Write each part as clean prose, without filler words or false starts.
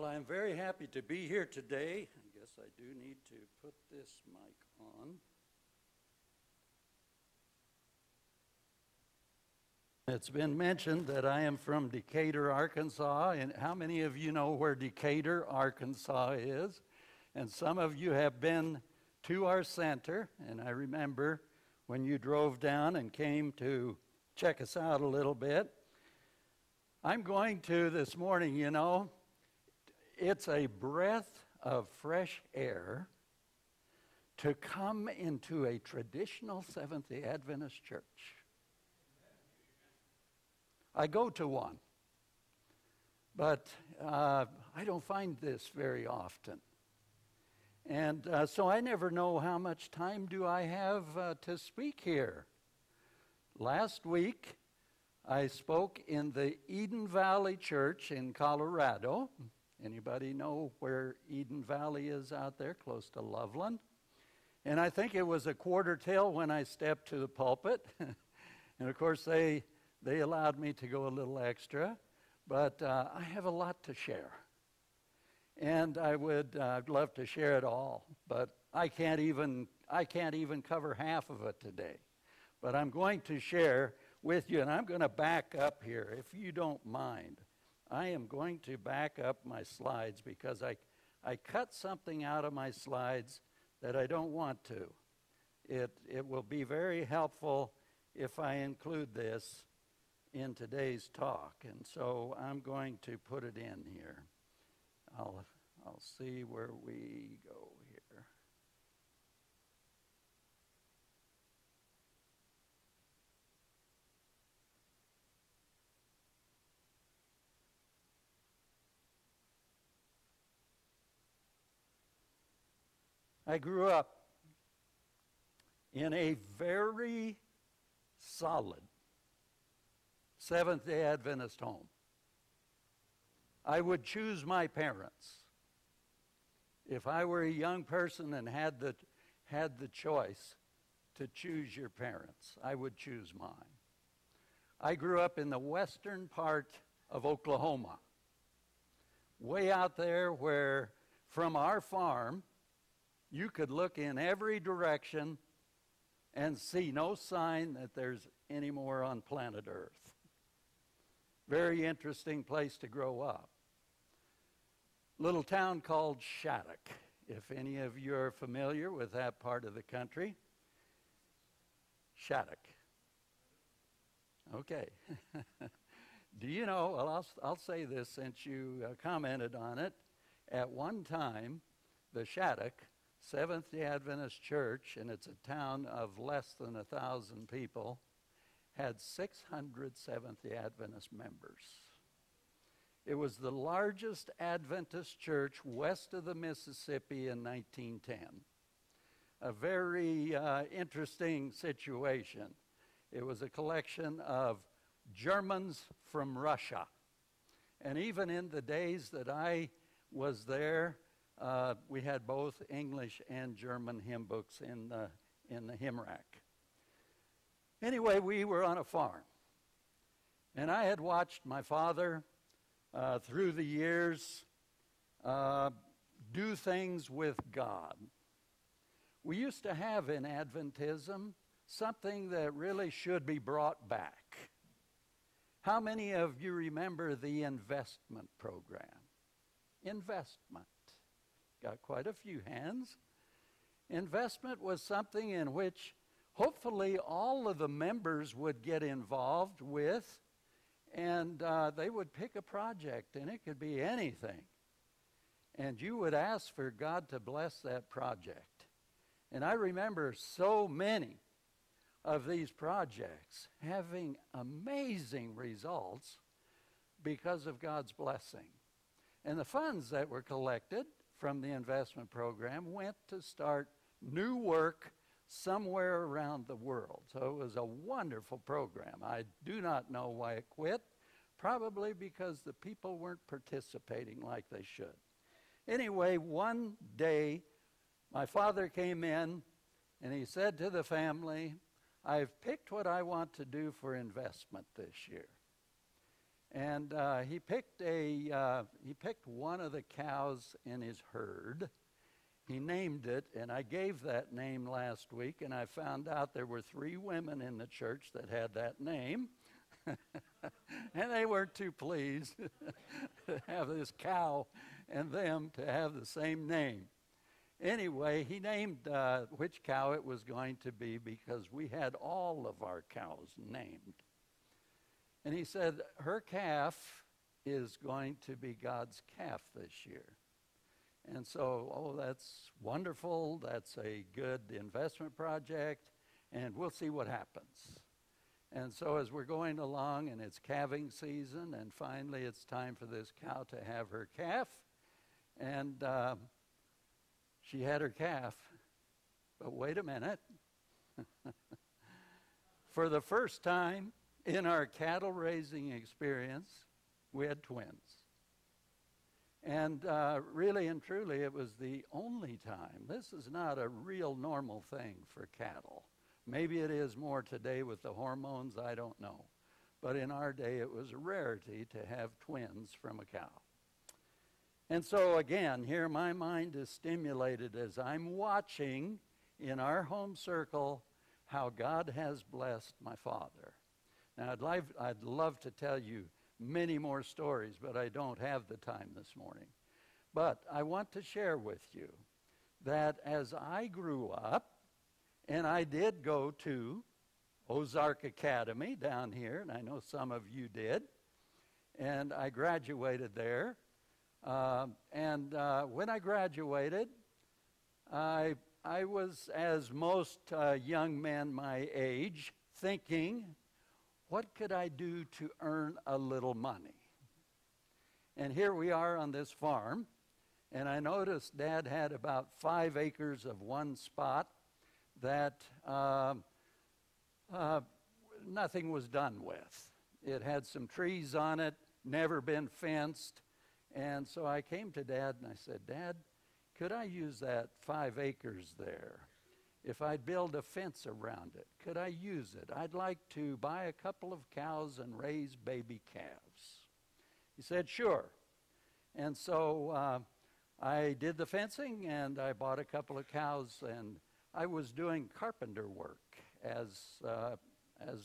Well, I'm very happy to be here today. I guess I do need to put this mic on. It's been mentioned that I am from Decatur, Arkansas, and how many of you know where Decatur, Arkansas is? And some of you have been to our center, and I remember when you drove down and came to check us out a little bit. I'm going to this morning, you know, it's a breath of fresh air to come into a traditional Seventh-Day Adventist church. I go to one, but I don't find this very often. And so I never know how much time do I have to speak here. Last week, I spoke in the Eden Valley Church in Colorado. Anybody know where Eden Valley is out there, close to Loveland? And I think it was a quarter till when I stepped to the pulpit. And of course, they allowed me to go a little extra, but I have a lot to share. And I would love to share it all, but I can't even cover half of it today. But I'm going to share with you, and I'm going to back up here, if you don't mind. I am going to back up my slides because I cut something out of my slides that I don't want to. It will be very helpful if I include this in today's talk, and so I'm going to put it in here. I'll see where we go here. I grew up in a very solid Seventh-day Adventist home. I would choose my parents. If I were a young person and had the choice to choose your parents, I would choose mine. I grew up in the western part of Oklahoma, way out there where from our farm, you could look in every direction and see no sign that there's any more on planet Earth. Very interesting place to grow up. Little town called Shattuck, if any of you are familiar with that part of the country. Shattuck. Okay. Do you know, well, I'll say this since you commented on it. At one time, the Shattuck Seventh-day Adventist Church, and it's a town of less than 1,000 people, had 600 Seventh-day Adventist members. It was the largest Adventist church west of the Mississippi in 1910. A very interesting situation. It was a collection of Germans from Russia. And even in the days that I was there, we had both English and German hymn books in the hymn rack. Anyway, we were on a farm, and I had watched my father through the years do things with God. We used to have in Adventism something that really should be brought back. How many of you remember the investment program? Investment. Got quite a few hands. Investment was something in which hopefully all of the members would get involved with, and they would pick a project, and it could be anything. And you would ask for God to bless that project. And I remember so many of these projects having amazing results because of God's blessing. And the funds that were collected from the investment program went to start new work somewhere around the world. So it was a wonderful program. I do not know why it quit, probably because the people weren't participating like they should. Anyway, one day, my father came in and he said to the family, "I've picked what I want to do for investment this year." And he picked one of the cows in his herd. He named it, and I gave that name last week, and I found out there were 3 women in the church that had that name. And they weren't too pleased to have this cow and them to have the same name. Anyway, he named which cow it was going to be because we had all of our cows named. And he said, her calf is going to be God's calf this year. And so, oh, that's wonderful. That's a good investment project. And we'll see what happens. And so as we're going along and it's calving season, and finally it's time for this cow to have her calf. And she had her calf. But wait a minute. For the first time in our cattle raising experience, we had twins. And really and truly, it was the only time. This is not a real normal thing for cattle. Maybe it is more today with the hormones, I don't know. But in our day, it was a rarity to have twins from a cow. And so again, here my mind is stimulated as I'm watching in our home circle how God has blessed my father. Now, I'd love to tell you many more stories, but I don't have the time this morning. But I want to share with you that as I grew up, and I did go to Ozark Academy down here, and I know some of you did, and I graduated there. When I graduated, I was, as most young men my age, thinking, what could I do to earn a little money? And here we are on this farm, and I noticed Dad had about 5 acres of one spot that nothing was done with. It had some trees on it, never been fenced. And so I came to Dad and I said, Dad, could I use that 5 acres there? If I build a fence around it, could I use it? I'd like to buy a couple of cows and raise baby calves. He said, sure. And so I did the fencing, and I bought a couple of cows, and I was doing carpenter work as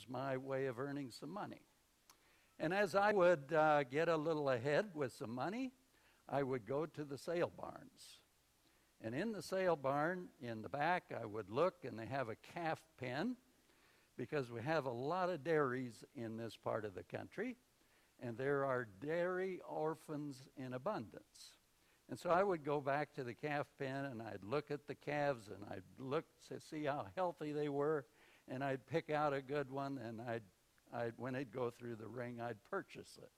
my way of earning some money. And as I would get a little ahead with some money, I would go to the sale barns. And in the sale barn, in the back, I would look, and they have a calf pen, because we have a lot of dairies in this part of the country, and there are dairy orphans in abundance. And so I would go back to the calf pen, and I'd look at the calves, and I'd look to see how healthy they were, and I'd pick out a good one, and I'd when they'd go through the ring, I'd purchase it.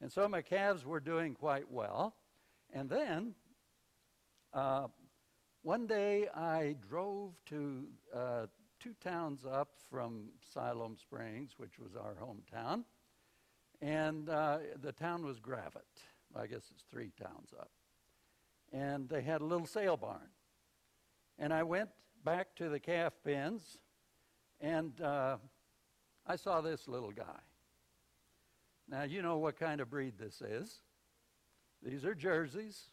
And so my calves were doing quite well. And then one day I drove to 2 towns up from Siloam Springs, which was our hometown, and the town was Gravett. I guess it's 3 towns up. And they had a little sale barn. And I went back to the calf pens, and I saw this little guy. Now, you know what kind of breed this is. These are Jerseys.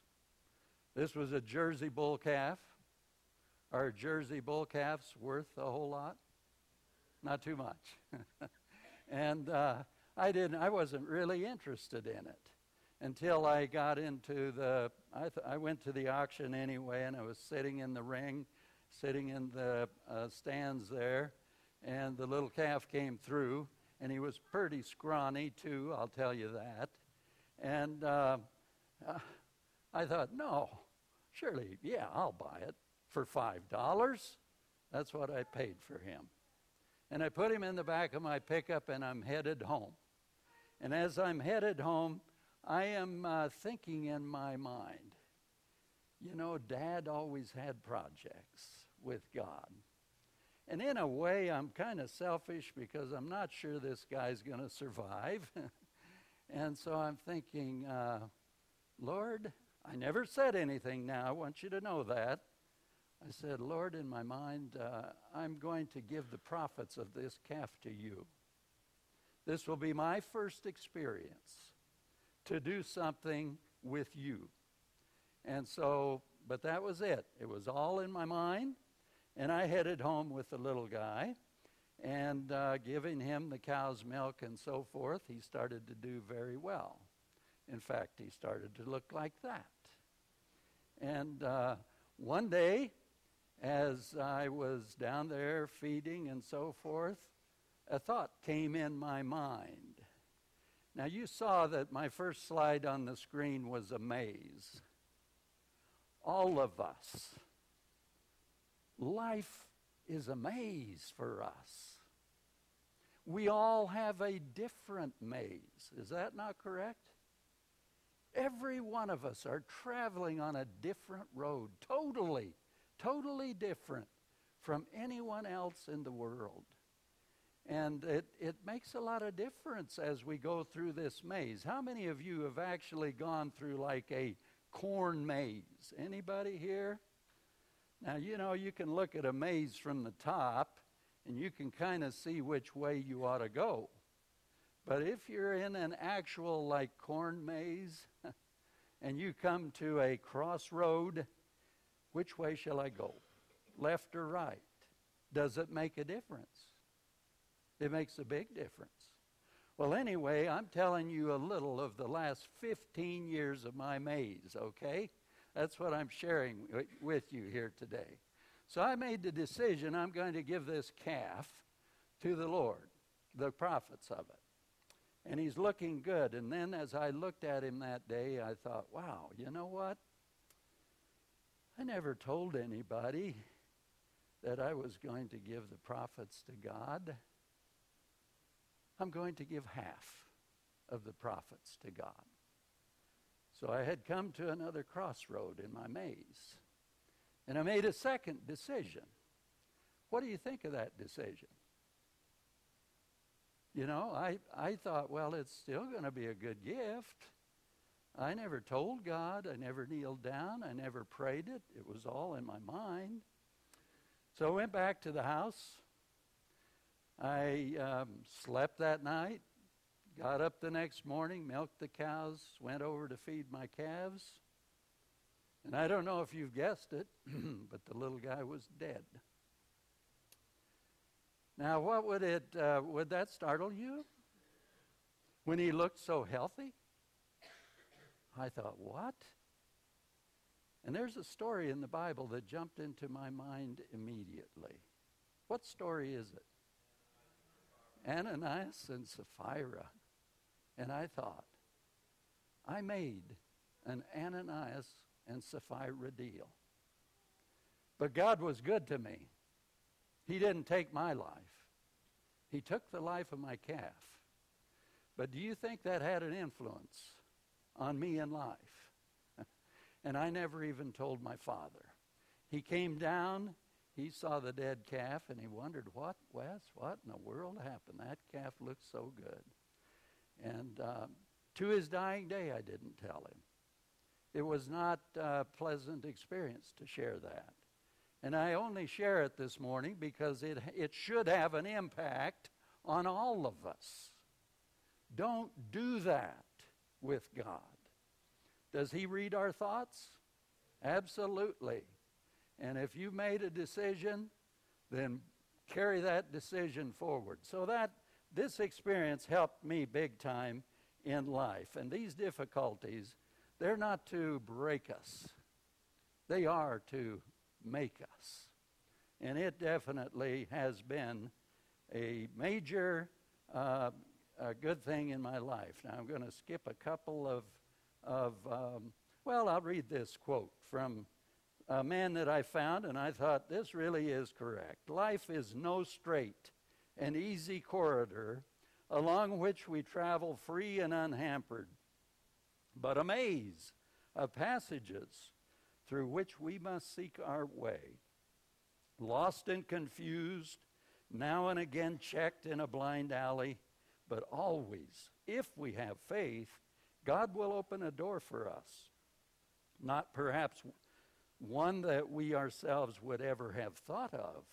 This was a Jersey bull calf. Are Jersey bull calves worth a whole lot? Not too much. And I wasn't really interested in it until I got into the, I went to the auction anyway, and I was sitting in the ring, sitting in the stands there, and the little calf came through, and he was pretty scrawny too, I'll tell you that. And I thought, no. Surely, yeah, I'll buy it for $5. That's what I paid for him. And I put him in the back of my pickup, and I'm headed home. And as I'm headed home, I am thinking in my mind, you know, Dad always had projects with God. And in a way, I'm kind of selfish because I'm not sure this guy's going to survive. And so I'm thinking, Lord, I never said anything now, I want you to know that. I said, Lord, in my mind, I'm going to give the profits of this calf to you. This will be my first experience to do something with you. And so, but that was it. It was all in my mind. And I headed home with the little guy and giving him the cow's milk and so forth. He started to do very well. In fact, he started to look like that. And one day, as I was down there feeding and so forth, a thought came in my mind. Now, you saw that my first slide on the screen was a maze. All of us. Life is a maze for us. We all have a different maze. Is that not correct? Every one of us are traveling on a different road, totally different from anyone else in the world. And it makes a lot of difference as we go through this maze. How many of you have actually gone through like a corn maze? Anybody here? Now, you know, you can look at a maze from the top, and you can kind of see which way you ought to go. But if you're in an actual, like, corn maze, and you come to a crossroad, which way shall I go? Left or right? Does it make a difference? It makes a big difference. Well, anyway, I'm telling you a little of the last 15 years of my maze, okay? That's what I'm sharing with you here today. So I made the decision I'm going to give this calf to the Lord, the prophets of it. And he's looking good. And then as I looked at him that day, I thought, wow, you know what? I never told anybody that I was going to give the prophets to God. I'm going to give half of the prophets to God. So I had come to another crossroad in my maze. And I made a second decision. What do you think of that decision? You know, I thought, well, it's still going to be a good gift. I never told God. I never kneeled down. I never prayed it. It was all in my mind. So I went back to the house. I slept that night. Got up the next morning, milked the cows, went over to feed my calves. And I don't know if you've guessed it, but the little guy was dead. Now, what would that startle you? When he looked so healthy? I thought, what? And there's a story in the Bible that jumped into my mind immediately. What story is it? Ananias and Sapphira. And I thought, I made an Ananias and Sapphira deal. But God was good to me. He didn't take my life. He took the life of my calf. But do you think that had an influence on me in life? And I never even told my father. He came down, he saw the dead calf, and he wondered, what, Wes, what in the world happened? That calf looked so good. And to his dying day, I didn't tell him. It was not a pleasant experience to share that. And I only share it this morning because it should have an impact on all of us. Don't do that with God. Does he read our thoughts? Absolutely. And if you made a decision, then carry that decision forward. So that this experience helped me big time in life. And these difficulties, they're not to break us. They are to make us. And it definitely has been a major good thing in my life. Now, I'm going to skip a couple well, I'll read this quote from a man that I found, and I thought this really is correct. Life is no straight and easy corridor along which we travel free and unhampered, but a maze of passages through which we must seek our way. Lost and confused, now and again checked in a blind alley, but always, if we have faith, God will open a door for us, not perhaps one that we ourselves would ever have thought of,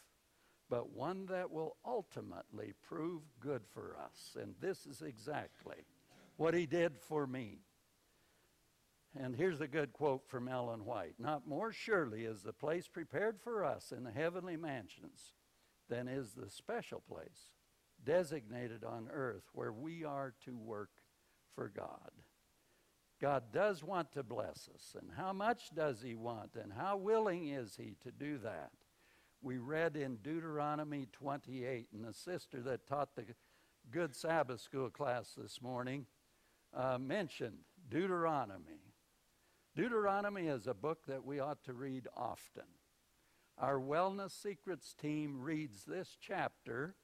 but one that will ultimately prove good for us. And this is exactly what he did for me. And here's a good quote from Ellen White. "Not more surely is the place prepared for us in the heavenly mansions than is the special place designated on earth where we are to work for God." God does want to bless us. And how much does he want? And how willing is he to do that? We read in Deuteronomy 28, and the sister that taught the Good Sabbath School class this morning mentioned Deuteronomy. Deuteronomy is a book that we ought to read often. Our Wellness Secrets team reads this chapter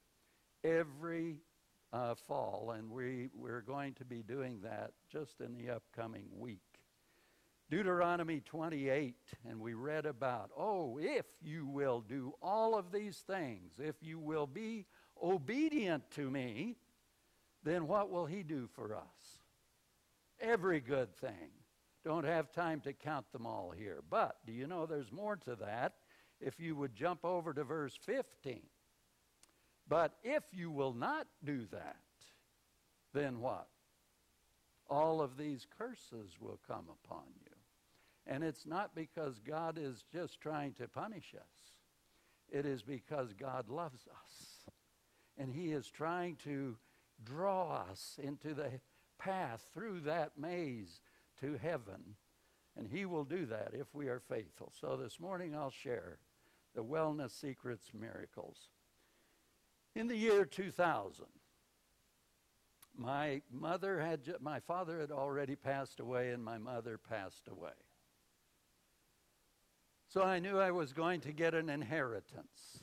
every fall, and we're going to be doing that just in the upcoming week. Deuteronomy 28, and we read about, oh, if you will do all of these things, if you will be obedient to me, then what will he do for us? Every good thing. Don't have time to count them all here. But do you know there's more to that? If you would jump over to verse 15. But if you will not do that, then what? All of these curses will come upon you. And it's not because God is just trying to punish us. It is because God loves us. And he is trying to draw us into the path through that maze to heaven. And he will do that if we are faithful. So this morning I'll share the Wellness Secrets Miracles. In the year 2000, my father had already passed away and my mother passed away. So I knew I was going to get an inheritance.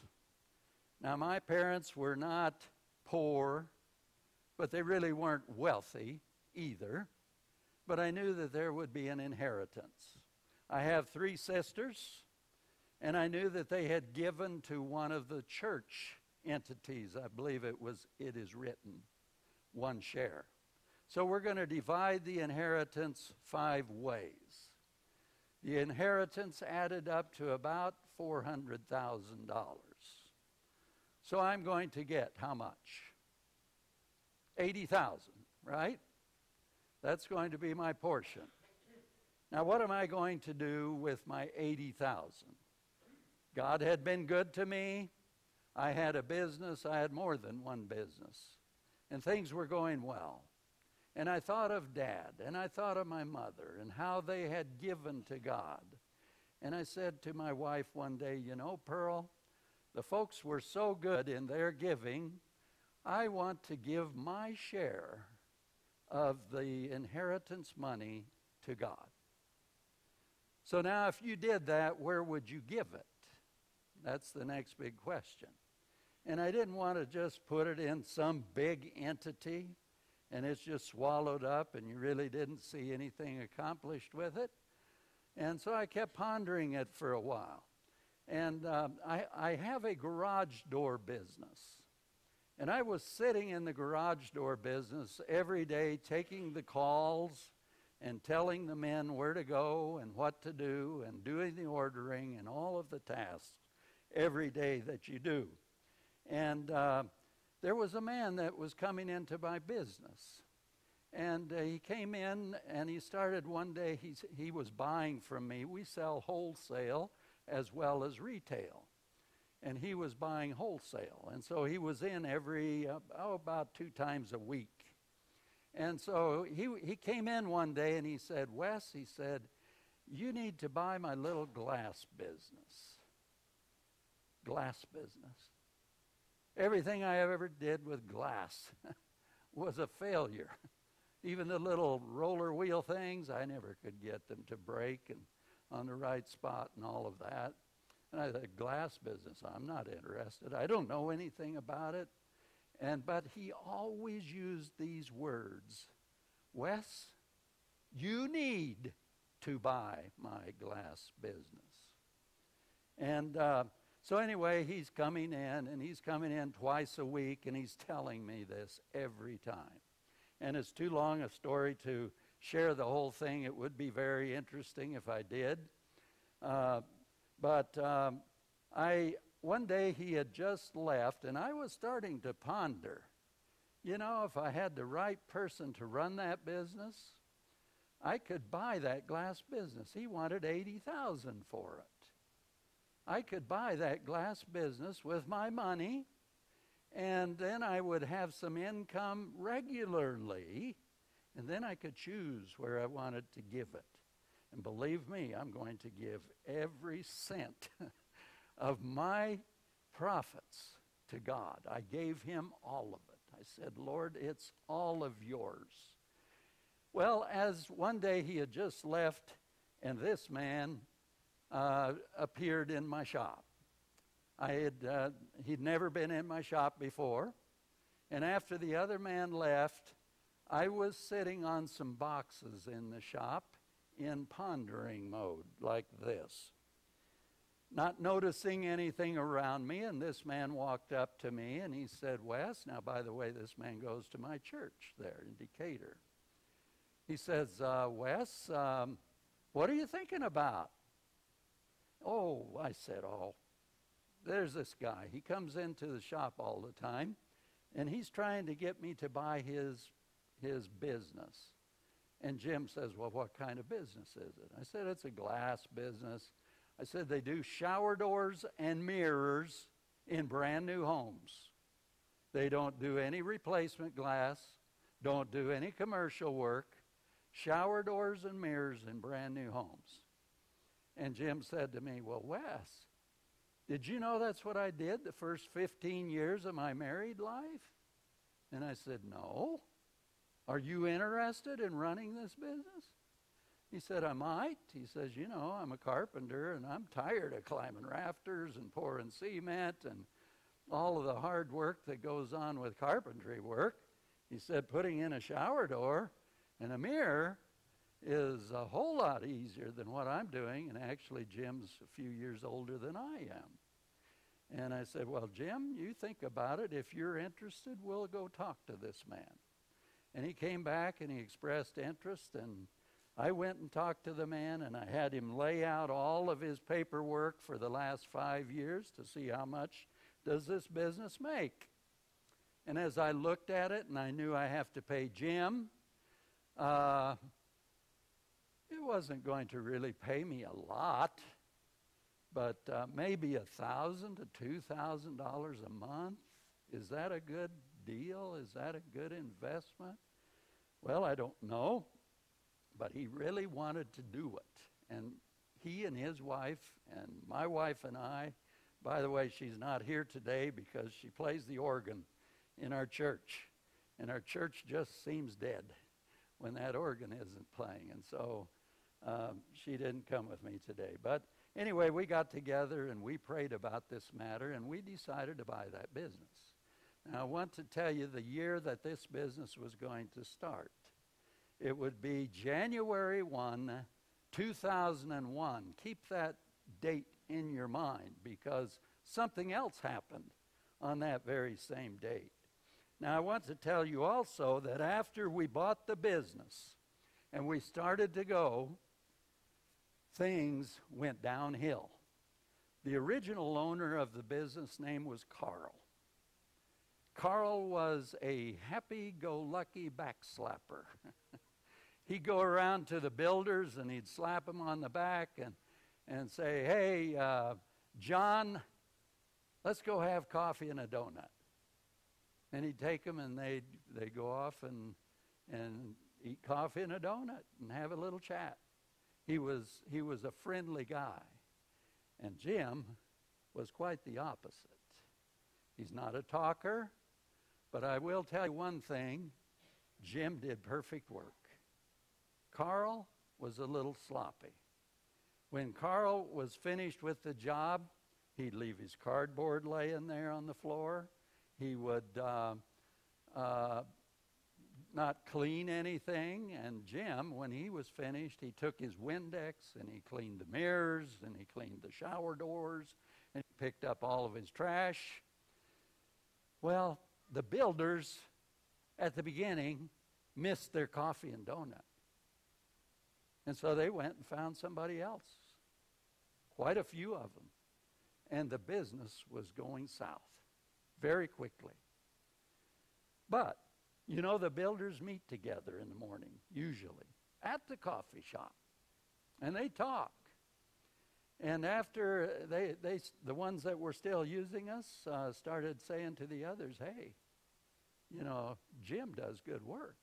Now, my parents were not poor, but they really weren't wealthy either. But I knew that there would be an inheritance. I have three sisters, and I knew that they had given to one of the church entities. I believe it was It Is Written, one share. So we're going to divide the inheritance 5 ways. The inheritance added up to about $400,000. So I'm going to get how much? $80,000, right? That's going to be my portion. Now, what am I going to do with my $80,000? God had been good to me. I had a business. I had more than one business. And things were going well. And I thought of Dad, and I thought of my mother, and how they had given to God. And I said to my wife one day, you know, Pearl, the folks were so good in their giving, I want to give my share of the inheritance money to God. So now if you did that, where would you give it? That's the next big question. And I didn't want to just put it in some big entity, and it's just swallowed up, and you really didn't see anything accomplished with it. And so I kept pondering it for a while. And I have a garage door business. And I was sitting in the garage door business every day, taking the calls and telling the men where to go and what to do and doing the ordering and all of the tasks every day that you do. And there was a man that was coming into my business. And he came in and he started one day, he was buying from me. We sell wholesale as well as retail. And he was buying wholesale. And so he was in every, about 2 times a week. And so he came in one day and he said, Wes, he said, you need to buy my little glass business. Glass business. Everything I ever did with glass was a failure. Even the little roller wheel things, I never could get them to break and on the right spot and all of that. And I said, glass business, I'm not interested. I don't know anything about it. But he always used these words, Wes, you need to buy my glass business. And so anyway, he's coming in twice a week, and he's telling me this every time. And it's too long a story to share the whole thing. It would be very interesting if I did. But one day he had just left, and I was starting to ponder, you know, if I had the right person to run that business, I could buy that glass business. He wanted $80,000 for it. I could buy that glass business with my money, and then I would have some income regularly, and then I could choose where I wanted to give it. And believe me, I'm going to give every cent of my profits to God. I gave him all of it. I said, Lord, it's all of yours. Well, as one day he had just left, and this man appeared in my shop. He'd never been in my shop before. And after the other man left, I was sitting on some boxes in the shop in pondering mode like this, not noticing anything around me. And this man walked up to me and he said, Wes, now by the way, this man goes to my church there in Decatur. He says, Wes, what are you thinking about? Oh, I said, oh, there's this guy. He comes into the shop all the time, and he's trying to get me to buy his business. And Jim says, well, what kind of business is it? I said, it's a glass business. I said, they do shower doors and mirrors in brand new homes. They don't do any replacement glass, don't do any commercial work, shower doors and mirrors in brand new homes. And Jim said to me, well, Wes, did you know that's what I did the first 15 years of my married life? And I said, no. Are you interested in running this business? He said, I might. He says, you know, I'm a carpenter, and I'm tired of climbing rafters and pouring cement and all of the hard work that goes on with carpentry work. He said, putting in a shower door and a mirror is a whole lot easier than what I'm doing. And actually, Jim's a few years older than I am. And I said, well, Jim, you think about it. If you're interested, we'll go talk to this man. And he came back and he expressed interest, and I went and talked to the man, and I had him lay out all of his paperwork for the last 5 years to see how much does this business make. And as I looked at it and I knew I have to pay Jim, it wasn't going to really pay me a lot, but maybe $1,000 to $2,000 a month. Is that a good deal? Is that a good investment? Well, I don't know, but he really wanted to do it. And he and his wife and my wife and I, by the way, she's not here today because she plays the organ in our church, and our church just seems dead when that organ isn't playing. And so she didn't come with me today. But anyway, we got together and we prayed about this matter, and we decided to buy that business. Now, I want to tell you the year that this business was going to start. It would be January 1, 2001. Keep that date in your mind, because something else happened on that very same date. Now, I want to tell you also that after we bought the business and we started to go, things went downhill. The original owner of the business name was Carl. Carl was a happy-go-lucky backslapper. He'd go around to the builders and he'd slap them on the back and say, hey, John, let's go have coffee and a donut. And he'd take them and they'd go off and eat coffee and a donut and have a little chat. He was a friendly guy. And Jim was quite the opposite. He's not a talker. But I will tell you one thing, Jim did perfect work. Carl was a little sloppy. When Carl was finished with the job, he'd leave his cardboard laying there on the floor. He would not clean anything. And Jim, when he was finished, he took his Windex and he cleaned the mirrors and he cleaned the shower doors and he picked up all of his trash. Well, the builders at the beginning missed their coffee and donut. And so they went and found somebody else, quite a few of them. and the business was going south very quickly. But, you know, the builders meet together in the morning, usually, at the coffee shop, and they talk. And after the ones that were still using us started saying to the others, hey, you know, Jim does good work.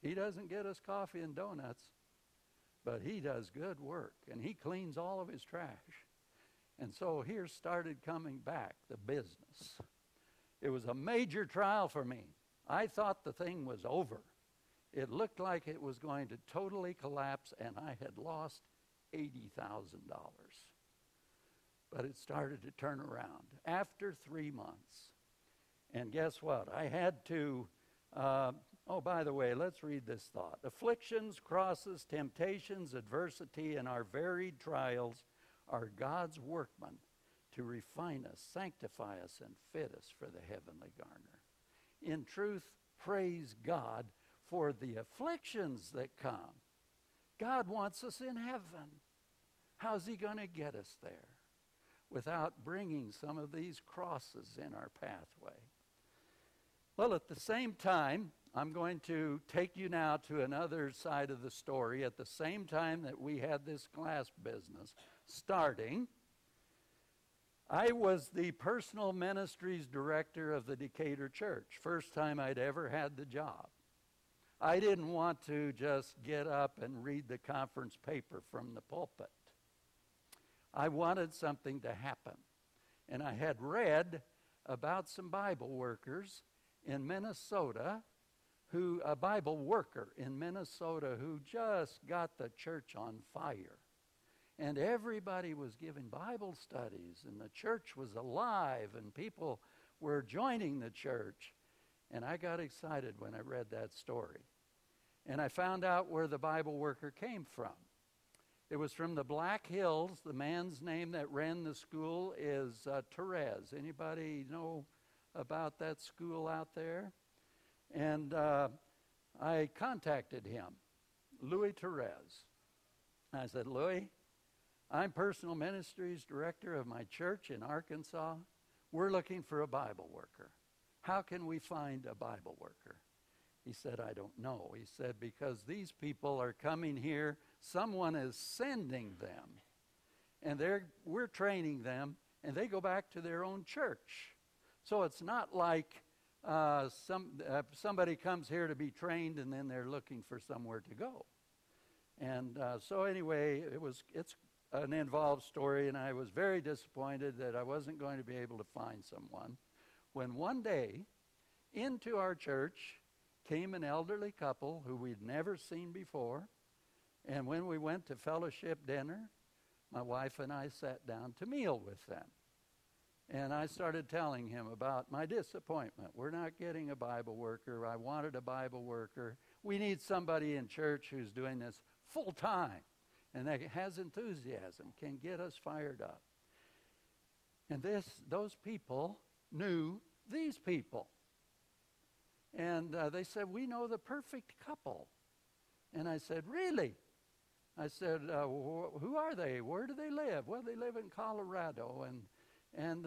He doesn't get us coffee and donuts, but he does good work, and he cleans all of his trash. And so here started coming back the business. It was a major trial for me. I thought the thing was over. It looked like it was going to totally collapse, and I had lost $80,000. But it started to turn around after 3 months. And guess what? I had to, oh, by the way, let's read this thought. Afflictions, crosses, temptations, adversity, and our varied trials are God's workmen to refine us, sanctify us, and fit us for the heavenly garner. In truth, praise God for the afflictions that come. God wants us in heaven. How's he going to get us there without bringing some of these crosses in our pathway? Well, at the same time, I'm going to take you now to another side of the story. At the same time that we had this class business starting, I was the personal ministries director of the Decatur church. First time I'd ever had the job. I didn't want to just get up and read the conference paper from the pulpit. I wanted something to happen. And I had read about some Bible workers in Minnesota who, a Bible worker in Minnesota who just got the church on fire. And everybody was giving Bible studies, and the church was alive, and people were joining the church. And I got excited when I read that story. And I found out where the Bible worker came from. It was from the Black Hills. The man's name that ran the school is Therese. Anybody know about that school out there? And I contacted him, Louis Therese. I said, Louis, I'm personal ministries director of my church in Arkansas. We're looking for a Bible worker. How can we find a Bible worker? He said, I don't know. He said, because these people are coming here. Someone is sending them. And we're training them. And they go back to their own church. So it's not like somebody comes here to be trained and then they're looking for somewhere to go. And so anyway, it's an involved story. And I was very disappointed that I wasn't going to be able to find someone. When one day, into our church came an elderly couple who we'd never seen before. And when we went to fellowship dinner, my wife and I sat down to meal with them. And I started telling him about my disappointment. We're not getting a Bible worker. I wanted a Bible worker. We need somebody in church who's doing this full time and that has enthusiasm, can get us fired up. And those people knew these people. And they said, we know the perfect couple. And I said, really? I said, who are they? Where do they live? Well, they live in Colorado. And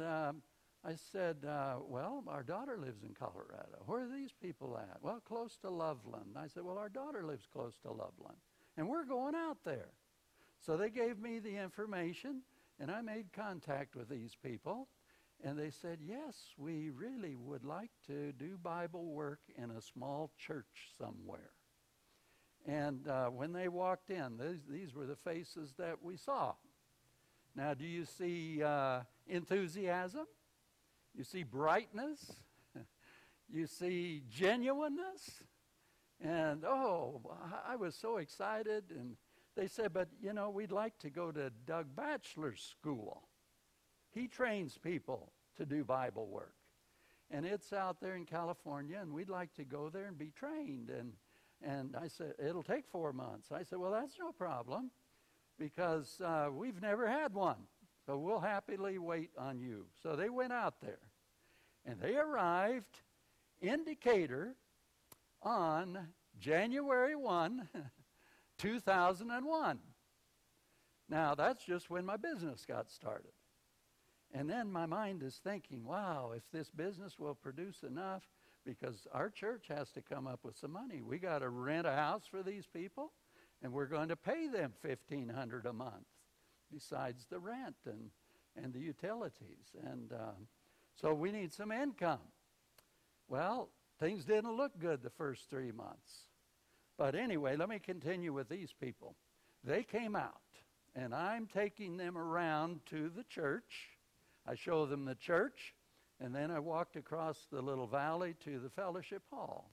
I said, well, our daughter lives in Colorado. Where are these people at? Well, close to Loveland. I said, well, our daughter lives close to Loveland. And we're going out there. So they gave me the information, and I made contact with these people. And they said, yes, we really would like to do Bible work in a small church somewhere. And when they walked in, these were the faces that we saw. Now, do you see enthusiasm? You see brightness? You see genuineness? And, oh, I was so excited. And they said, but, you know, we'd like to go to Doug Batchelor's school. He trains people to do Bible work. And it's out there in California, and we'd like to go there and be trained. And I said, it'll take 4 months. I said, well, that's no problem, because we've never had one. So we'll happily wait on you. So they went out there, and they arrived in Decatur on January 1, 2001. Now, that's just when my business got started. And then my mind is thinking, wow, if this business will produce enough, because our church has to come up with some money. We got to rent a house for these people, and we're going to pay them $1,500 a month besides the rent and the utilities. And so we need some income. Well, things didn't look good the first 3 months. But anyway, let me continue with these people. They came out, and I'm taking them around to the church. I show them the church, and then I walked across the little valley to the fellowship hall.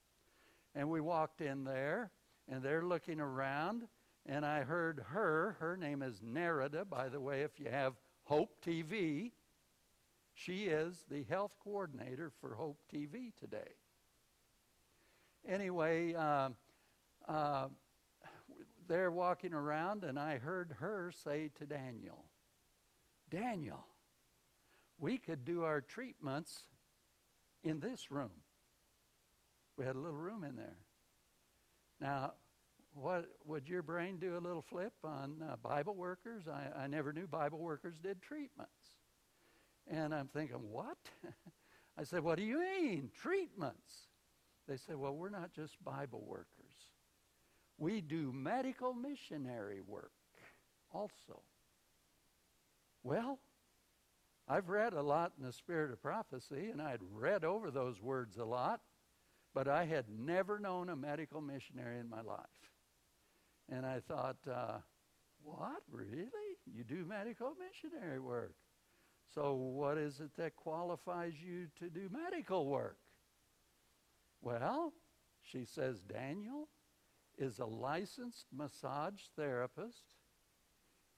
And we walked in there, and they're looking around, and I heard her name is Narada, by the way, if you have Hope TV. She is the health coordinator for Hope TV today. Anyway, they're walking around, and I heard her say to Daniel, "Daniel, we could do our treatments in this room." We had a little room in there. Now, what would your brain do a little flip on Bible workers? I never knew Bible workers did treatments. And I'm thinking, what? I said, what do you mean, treatments? They said, well, we're not just Bible workers. We do medical missionary work also. Well, I've read a lot in the Spirit of Prophecy, and I'd read over those words a lot, but I had never known a medical missionary in my life. And I thought, what, really? You do medical missionary work? So what is it that qualifies you to do medical work? Well, she says, Daniel is a licensed massage therapist,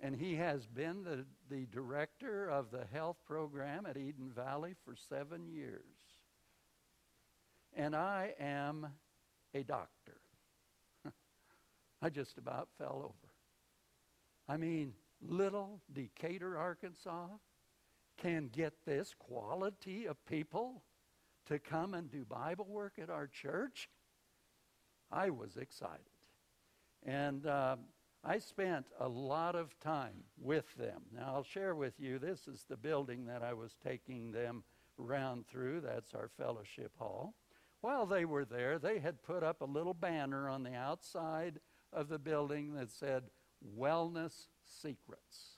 and he has been the director of the health program at Eden Valley for 7 years. And I am a doctor. I just about fell over. I mean, little Decatur, Arkansas, can get this quality of people to come and do Bible work at our church. I was excited. And I spent a lot of time with them. Now, I'll share with you, this is the building that I was taking them around through. That's our fellowship hall. While they were there, they had put up a little banner on the outside of the building that said, Wellness Secrets.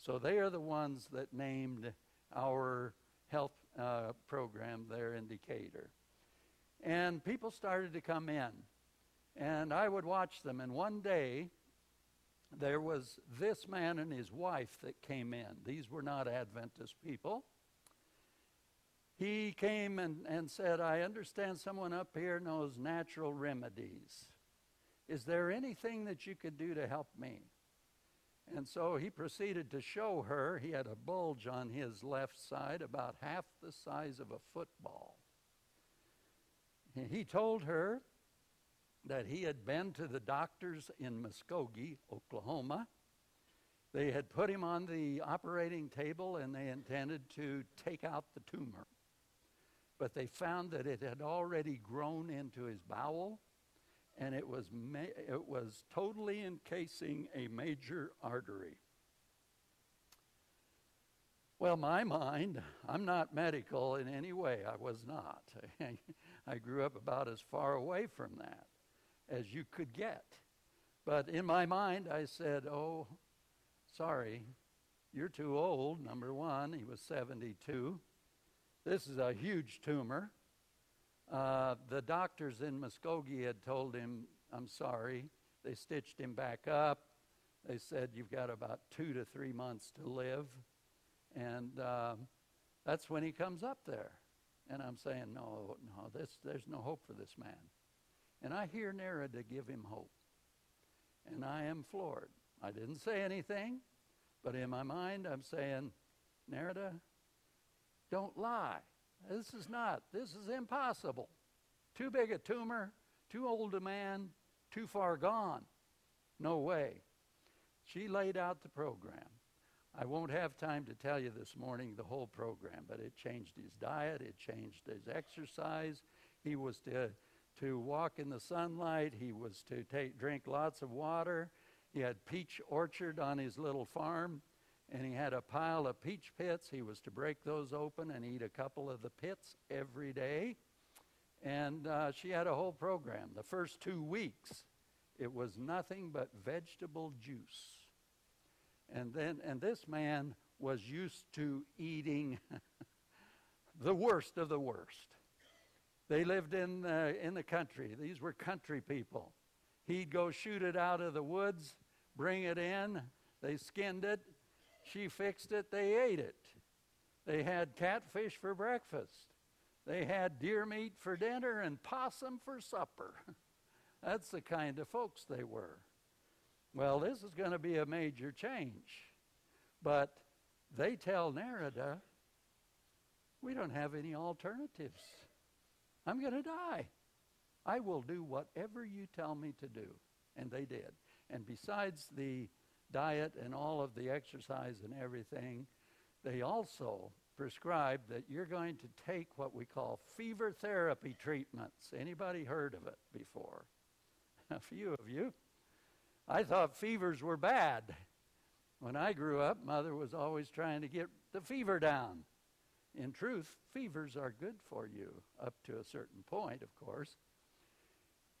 So they are the ones that named our health program there in Decatur. And people started to come in. And I would watch them. And one day, there was this man and his wife that came in. These were not Adventist people. He came and said, I understand someone up here knows natural remedies. Is there anything that you could do to help me? And so he proceeded to show her. He had a bulge on his left side, about half the size of a football. And he told her that he had been to the doctors in Muskogee, Oklahoma. They had put him on the operating table, and they intended to take out the tumor. But they found that it had already grown into his bowel, and it was totally encasing a major artery. Well, my mind, I'm not medical in any way. I was not. I grew up about as far away from that as you could get. But in my mind, I said, oh, sorry, you're too old, number one. He was 72. This is a huge tumor. The doctors in Muskogee had told him, I'm sorry. They stitched him back up. They said, you've got about 2 to 3 months to live. And that's when he comes up there. And I'm saying, no, there's no hope for this man. And I hear Narada give him hope. And I am floored. I didn't say anything, but in my mind I'm saying, Narada, don't lie. This is impossible. Too big a tumor, too old a man, too far gone. No way. She laid out the program. I won't have time to tell you this morning the whole program, but it changed his diet, it changed his exercise. He was to walk in the sunlight. He was to drink lots of water. He had peach orchard on his little farm. and he had a pile of peach pits. He was to break those open and eat a couple of the pits every day. And she had a whole program. The first 2 weeks, it was nothing but vegetable juice. And this man was used to eating the worst of the worst. They lived in the country. These were country people. He'd go shoot it out of the woods, bring it in. They skinned it. She fixed it. They ate it. They had catfish for breakfast. They had deer meat for dinner and possum for supper. That's the kind of folks they were. Well, this is going to be a major change. But they tell Narada, we don't have any alternatives. I'm going to die. I will do whatever you tell me to do. And they did. And besides the diet and all of the exercise and everything, they also prescribed that you're going to take what we call fever therapy treatments. Anybody heard of it before? A few of you. I thought fevers were bad. When I grew up, Mother was always trying to get the fever down. In truth, fevers are good for you, up to a certain point, of course.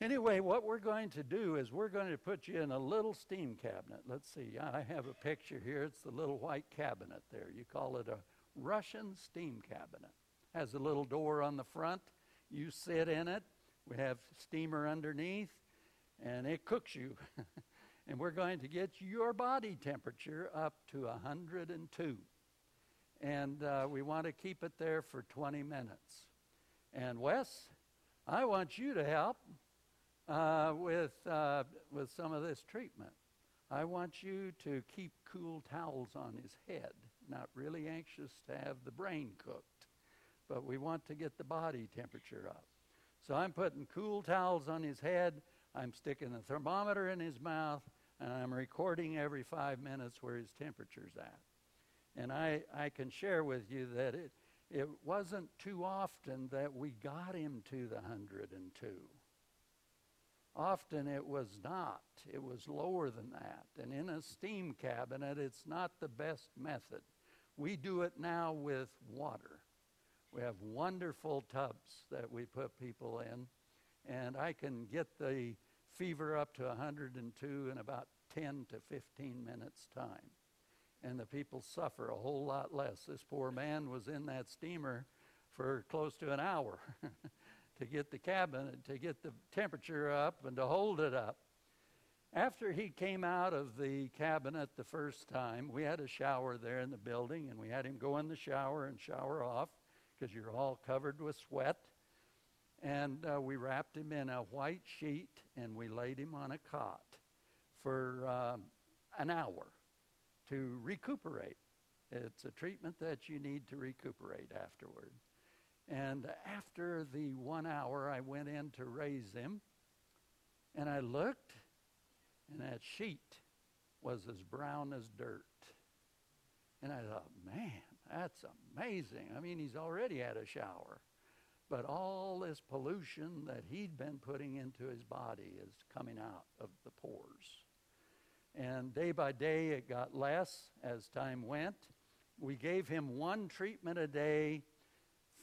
Anyway, what we're going to do is we're going to put you in a little steam cabinet. Let's see, I have a picture here. It's the little white cabinet there. You call it a Russian steam cabinet. It has a little door on the front. You sit in it. We have steamer underneath, and it cooks you. And we're going to get your body temperature up to 102. And we want to keep it there for 20 minutes. And Wes, I want you to help with some of this treatment. I want you to keep cool towels on his head. Not really anxious to have the brain cooked, but we want to get the body temperature up. So I'm putting cool towels on his head. I'm sticking a thermometer in his mouth, and I'm recording every 5 minutes where his temperature's at. And I can share with you that it wasn't too often that we got him to the 102. Often it was not. It was lower than that. And in a steam cabinet, it's not the best method. We do it now with water. We have wonderful tubs that we put people in, and I can get the fever up to 102 in about 10 to 15 minutes time. And the people suffer a whole lot less. This poor man was in that steamer for close to an hour to get the cabinet, to get the temperature up and to hold it up. After he came out of the cabinet the first time, we had a shower there in the building, and we had him go in the shower and shower off because you're all covered with sweat. And we wrapped him in a white sheet, and we laid him on a cot for an hour to recuperate. It's a treatment that you need to recuperate afterward. And after the 1 hour, I went in to raise him, and I looked, and that sheet was as brown as dirt. And I thought, man, that's amazing. I mean, he's already had a shower. But all this pollution that he'd been putting into his body is coming out of the pores. And day by day, it got less as time went. We gave him one treatment a day,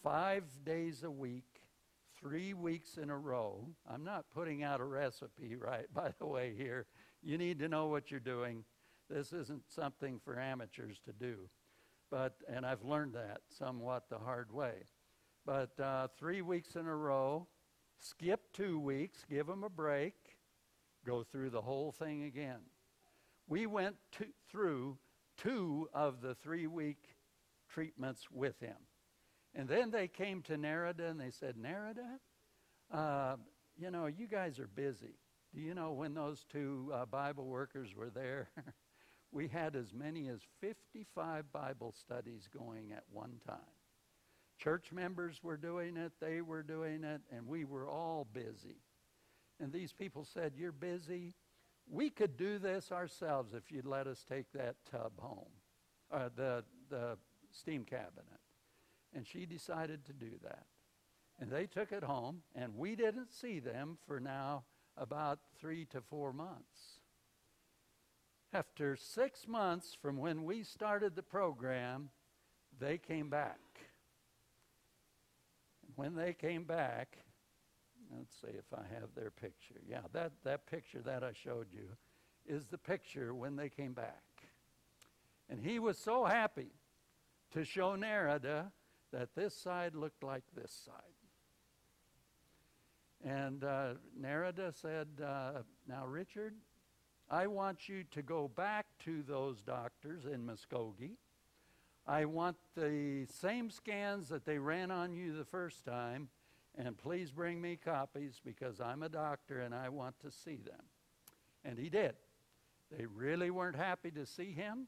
5 days a week, 3 weeks in a row. I'm not putting out a recipe, right, by the way, here. You need to know what you're doing. This isn't something for amateurs to do. And I've learned that somewhat the hard way. But 3 weeks in a row, skip 2 weeks, give them a break, go through the whole thing again. We went through two of the 3 week treatments with him. And then they came to Narada and they said, Narada, you know, you guys are busy. Do you know when those two Bible workers were there? We had as many as 55 Bible studies going at one time. Church members were doing it, they were doing it, and we were all busy. And these people said, you're busy. We could do this ourselves if you'd let us take that tub home, or the steam cabinet. And she decided to do that. And they took it home, and we didn't see them for now about 3 to 4 months. After 6 months from when we started the program, they came back. When they came back, let's see if I have their picture. Yeah, that picture that I showed you is the picture when they came back. And he was so happy to show Narada that this side looked like this side. And Narada said, now Richard, I want you to go back to those doctors in Muskogee. I want the same scans that they ran on you the first time, and please bring me copies because I'm a doctor and I want to see them. And he did. They really weren't happy to see him.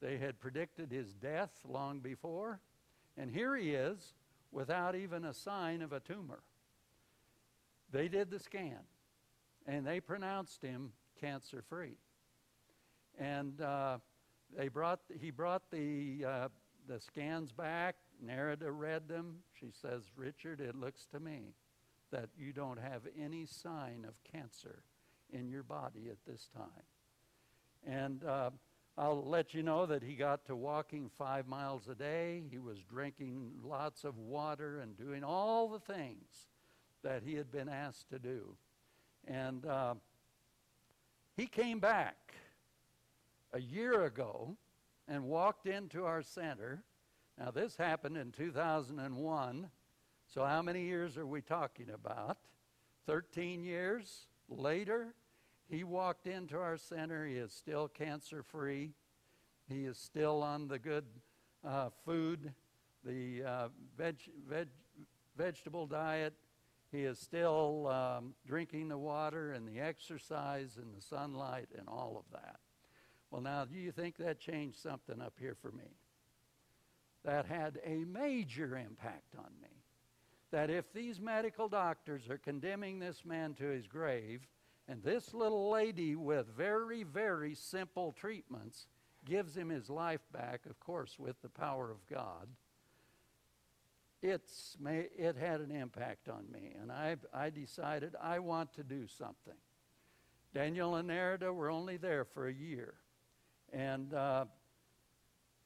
They had predicted his death long before. And here he is without even a sign of a tumor. They did the scan and they pronounced him cancer-free. And he brought the scans back. Narada read them. She says, Richard, it looks to me that you don't have any sign of cancer in your body at this time. And I'll let you know that he got to walking 5 miles a day. He was drinking lots of water and doing all the things that he had been asked to do. And he came back a year ago and walked into our center. Now this happened in 2001, so how many years are we talking about? 13 years later, he walked into our center. He is still cancer-free. He is still on the good food, the vegetable diet. He is still drinking the water and the exercise and the sunlight and all of that. Well, now, do you think that changed something up here for me? That had a major impact on me. That if these medical doctors are condemning this man to his grave, and this little lady with very, very simple treatments gives him his life back, of course, with the power of God, it had an impact on me. And I decided I want to do something. Daniel and Narada were only there for a year. And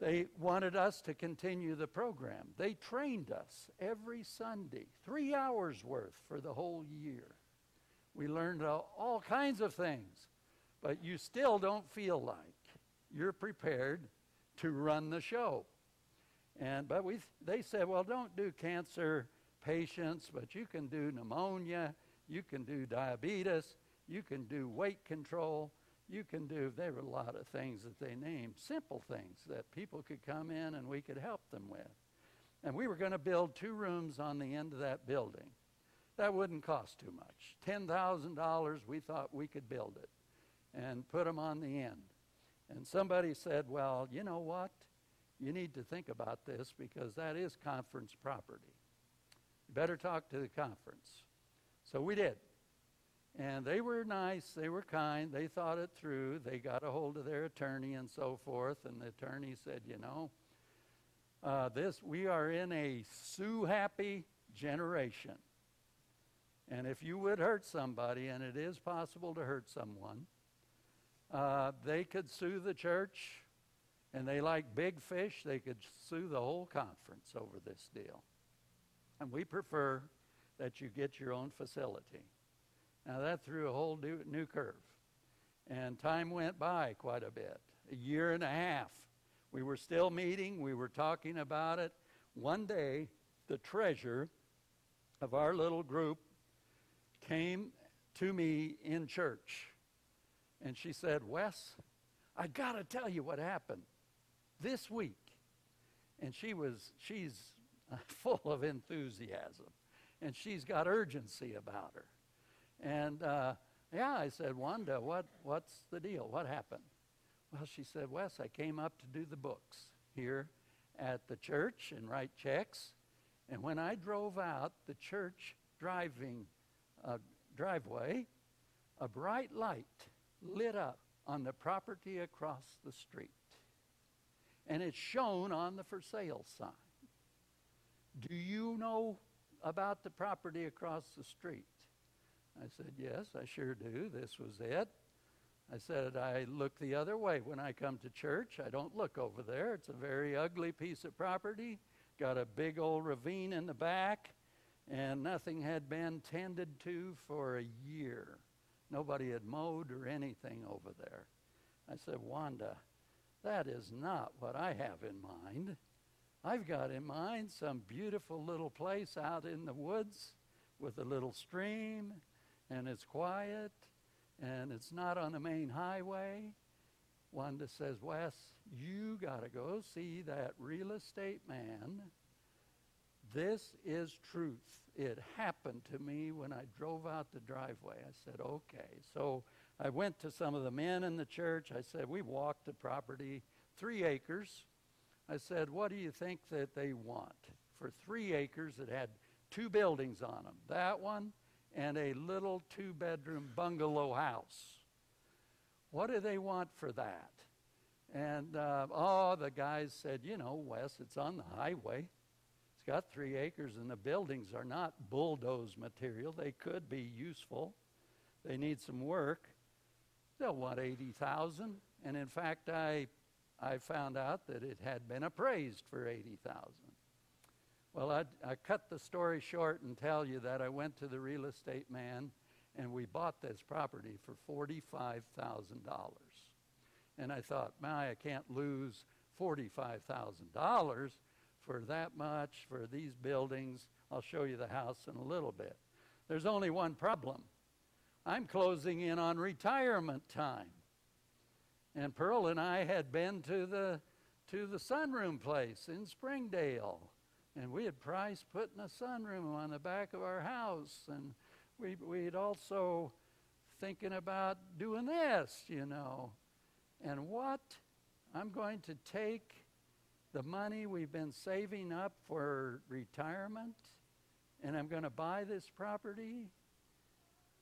they wanted us to continue the program. They trained us every Sunday, 3 hours worth for the whole year. We learned all kinds of things, but you still don't feel like you're prepared to run the show. But they said, well, don't do cancer patients, but you can do pneumonia, you can do diabetes, you can do weight control, you can do, there were a lot of things that they named, simple things that people could come in and we could help them with. And we were going to build 2 rooms on the end of that building. That wouldn't cost too much. $10,000, we thought we could build it and put them on the end. And somebody said, well, you know what? You need to think about this because that is conference property. You better talk to the conference. So we did. And they were nice, they were kind, they thought it through, they got a hold of their attorney and so forth, and the attorney said, you know, we are in a sue-happy generation. And if you would hurt somebody, and it is possible to hurt someone, they could sue the church, and they like big fish, they could sue the whole conference over this deal. And we prefer that you get your own facility. Now that threw a whole new curve. And time went by quite a bit, a year and a half. We were still meeting, we were talking about it. One day, the treasurer of our little group came to me in church. And she said, Wes, I gotta tell you what happened this week. And she's full of enthusiasm. And she's got urgency about her. And I said, Wanda, what's the deal? What happened? Well, she said, Wes, I came up to do the books here at the church and write checks. And when I drove out the church driveway, a bright light lit up on the property across the street. And it shone on the for sale sign. Do you know about the property across the street? I said, yes, I sure do. This was it. I said, I look the other way when I come to church. I don't look over there. It's a very ugly piece of property. Got a big old ravine in the back, and nothing had been tended to for a year. Nobody had mowed or anything over there. I said, Wanda, that is not what I have in mind. I've got in mind some beautiful little place out in the woods with a little stream, and it's quiet, and it's not on the main highway. Wanda says, Wes, you got to go see that real estate man. This is truth. It happened to me when I drove out the driveway. I said, okay. So I went to some of the men in the church. I said, we walked the property, 3 acres. I said, what do you think that they want? For 3 acres, it had 2 buildings on them. That one and a little 2-bedroom bungalow house. What do they want for that? And the guys said, you know, Wes, it's on the highway. It's got 3 acres, and the buildings are not bulldoze material. They could be useful. They need some work. They'll want $80,000. And in fact, I found out that it had been appraised for $80,000. Well, I cut the story short and tell you that I went to the real estate man, and we bought this property for $45,000. And I thought, my, I can't lose $45,000 for that much, for these buildings. I'll show you the house in a little bit. There's only one problem. I'm closing in on retirement time. And Pearl and I had been to the sunroom place in Springdale. And we had priced putting a sunroom on the back of our house. And we'd also thinking about doing this, you know. And what? I'm going to take the money we've been saving up for retirement, and I'm going to buy this property.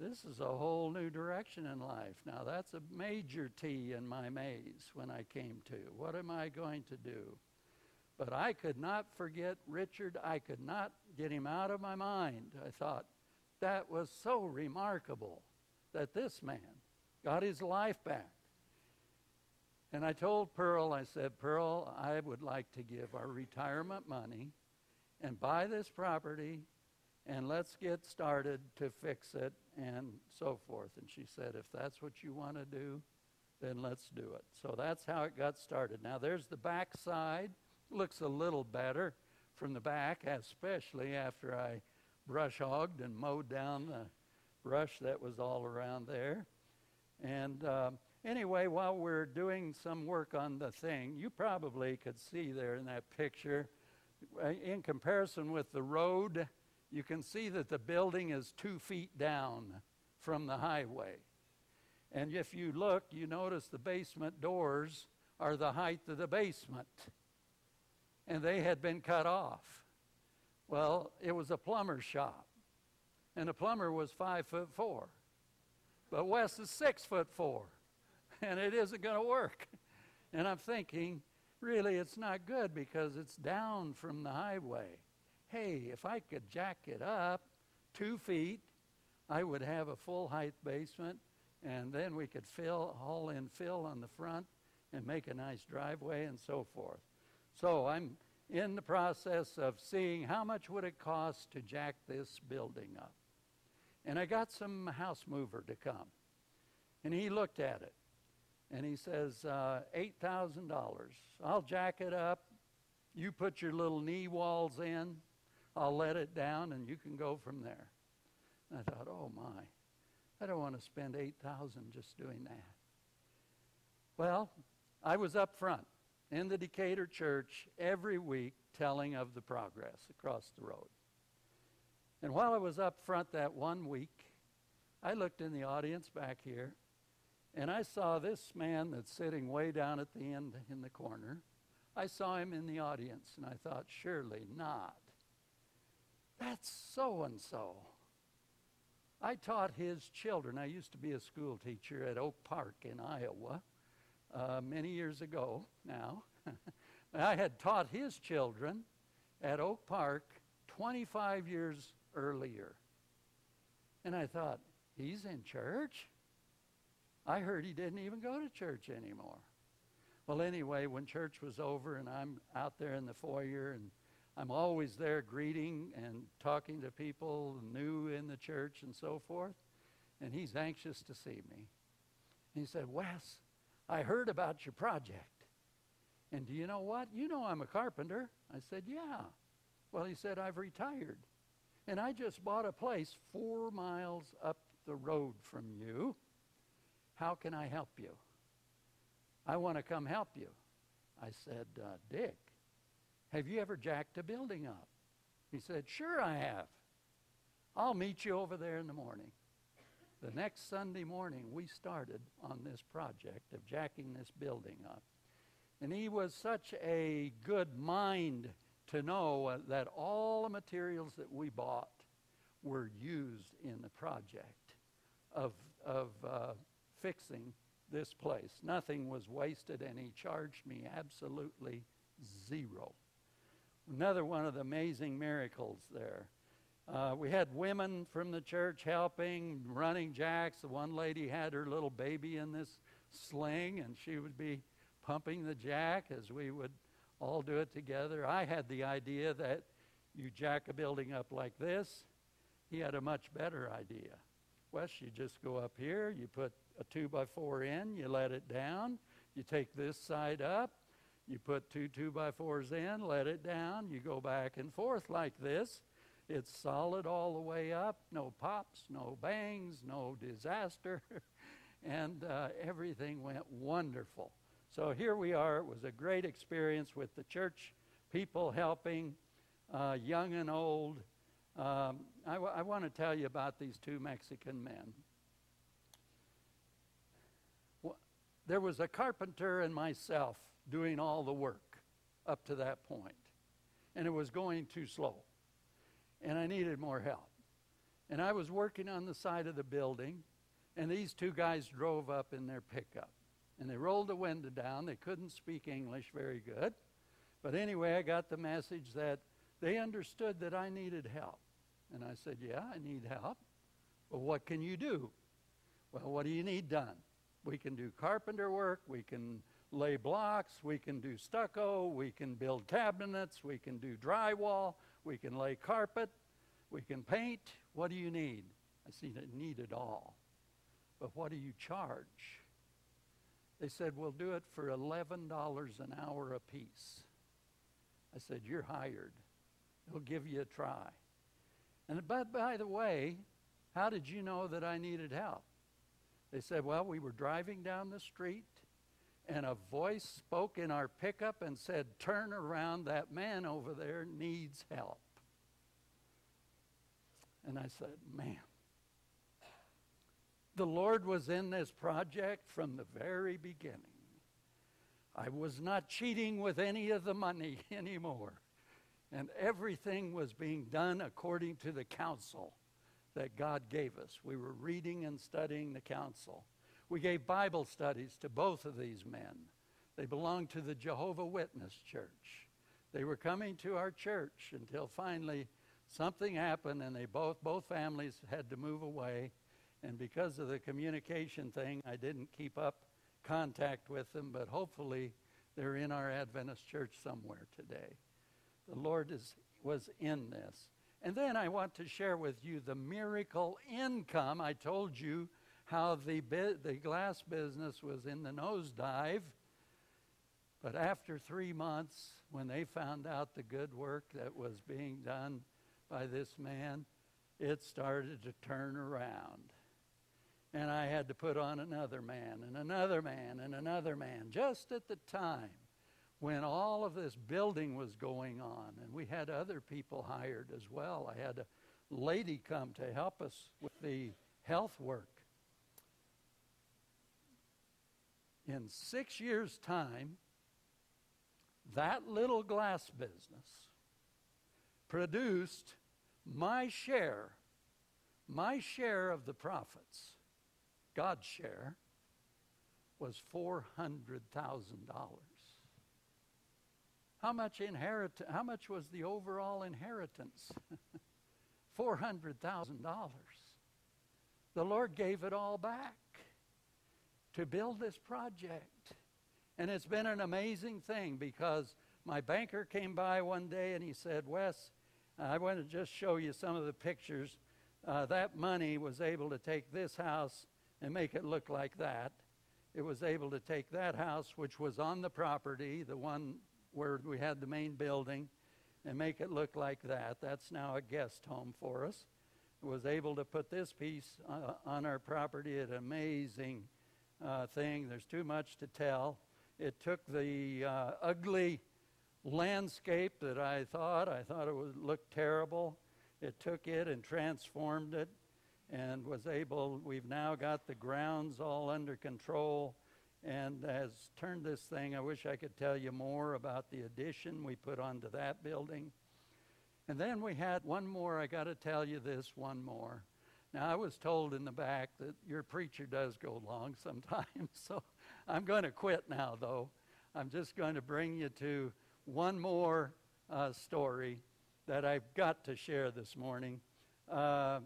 This is a whole new direction in life. Now, that's a major T in my maze when I came to. What am I going to do? But I could not forget Richard. I could not get him out of my mind. I thought, that was so remarkable that this man got his life back. And I told Pearl, I said, Pearl, I would like to give our retirement money and buy this property, and let's get started to fix it and so forth. And she said, if that's what you want to do, then let's do it. So that's how it got started. Now, there's the back side. Looks a little better from the back, especially after I brush hogged and mowed down the brush that was all around there. And anyway, while we're doing some work on the thing, you probably could see there in that picture, in comparison with the road, you can see that the building is 2 feet down from the highway. And if you look, you notice the basement doors are the height of the basement. And they had been cut off. Well, it was a plumber's shop, and the plumber was 5'4", but Wes is 6'4", and it isn't going to work. And I'm thinking, really, it's not good because it's down from the highway. Hey, if I could jack it up 2 feet, I would have a full height basement, and then we could haul in fill on the front and make a nice driveway and so forth. So I'm in the process of seeing how much would it cost to jack this building up. And I got some house mover to come. And he looked at it. And he says, $8,000. I'll jack it up. You put your little knee walls in. I'll let it down, and you can go from there. And I thought, oh, my. I don't want to spend $8,000 just doing that. Well, I was up front in the Decatur church every week telling of the progress across the road. And while I was up front that one week, I looked in the audience back here, and I saw this man that's sitting way down at the end in the corner. I saw him in the audience, and I thought, surely not. That's so-and-so. I taught his children. I used to be a school teacher at Oak Park in Iowa. Many years ago now. I had taught his children at Oak Park 25 years earlier. And I thought, he's in church? I heard he didn't even go to church anymore. Well, anyway, when church was over and I'm out there in the foyer, and I'm always there greeting and talking to people new in the church and so forth, and he's anxious to see me. And he said, "Wes, I heard about your project. And do you know what? You know I'm a carpenter." I said, "Yeah." Well, he said, "I've retired. And I just bought a place 4 miles up the road from you. How can I help you? I want to come help you." I said, "Dick, have you ever jacked a building up?" He said, "Sure I have. I'll meet you over there in the morning." The next Sunday morning, we started on this project of jacking this building up. And he was such a good mind to know that all the materials that we bought were used in the project of fixing this place. Nothing was wasted, and he charged me absolutely zero. Another one of the amazing miracles there. We had women from the church helping, running jacks. The one lady had her little baby in this sling, and she would be pumping the jack as we would all do it together. I had the idea that you jack a building up like this. He had a much better idea. Well, you just go up here, you put a 2x4 in, you let it down, you take this side up, you put two 2x4s in, let it down, you go back and forth like this. It's solid all the way up, no pops, no bangs, no disaster, and everything went wonderful. So here we are. It was a great experience with the church, people helping, young and old. I want to tell you about these two Mexican men. There was a carpenter and myself doing all the work up to that point, and it was going too slow. And I needed more help. And I was working on the side of the building, and these two guys drove up in their pickup. And they rolled the window down. They couldn't speak English very good. But anyway, I got the message that they understood that I needed help. And I said, "Yeah, I need help. But what can you do?" "Well, what do you need done? We can do carpenter work. We can lay blocks. We can do stucco. We can build cabinets. We can do drywall. We can lay carpet, we can paint. What do you need?" I said, "I need it all. But what do you charge?" They said, "We'll do it for $11 an hour apiece." I said, "You're hired. We'll give you a try." And by the way, "How did you know that I needed help?" They said, "Well, we were driving down the street, and a voice spoke in our pickup and said, 'Turn around, that man over there needs help.'" And I said, "Man, the Lord was in this project from the very beginning. I was not cheating with any of the money anymore. And everything was being done according to the counsel that God gave us." We were reading and studying the counsel. We gave Bible studies to both of these men. They belonged to the Jehovah's Witness church. They were coming to our church until finally something happened, and they both families had to move away. And because of the communication thing, I didn't keep up contact with them, but hopefully they're in our Adventist church somewhere today. The Lord was in this. And then I want to share with you the miracle income. I told you how the glass business was in the nosedive. But after 3 months, when they found out the good work that was being done by this man, it started to turn around. And I had to put on another man and another man and another man, just at the time when all of this building was going on. And we had other people hired as well. I had a lady come to help us with the health work. In 6 years' time, that little glass business produced my share of the profits, God's share, was $400,000. How much was the overall inheritance? $400,000. The Lord gave it all back. to build this project. And it's been an amazing thing, because my banker came by one day and he said, "Wes, I want to just show you some of the pictures. That money was able to take this house and make it look like that. It was able to take that house, which was on the property, the one where we had the main building, and make it look like that. That's now a guest home for us. It was able to put this piece on our property, an amazing thing. There's too much to tell. It took the ugly landscape that I thought it would look terrible. It took it and transformed it, and was able, we've now got the grounds all under control, and has turned this thing. I wish I could tell you more about the addition we put onto that building. And then we had one more. I got to tell you this one more. Now, I was told in the back that your preacher does go long sometimes, so I'm going to quit now, though. I'm just going to bring you to one more story that I've got to share this morning. And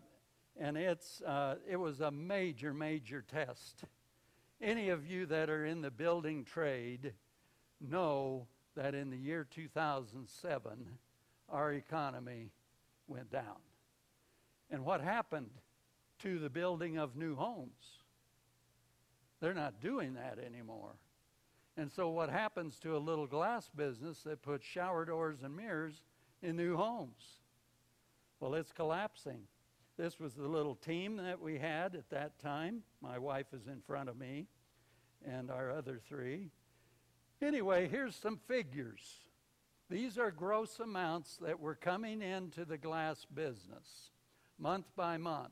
it was a major, major test. Any of you that are in the building trade know that in the year 2007, our economy went down. And what happened to the building of new homes? They're not doing that anymore. And so what happens to a little glass business that puts shower doors and mirrors in new homes? Well, it's collapsing. This was the little team that we had at that time. My wife is in front of me, and our other three. Anyway, here's some figures. These are gross amounts that were coming into the glass business month by month.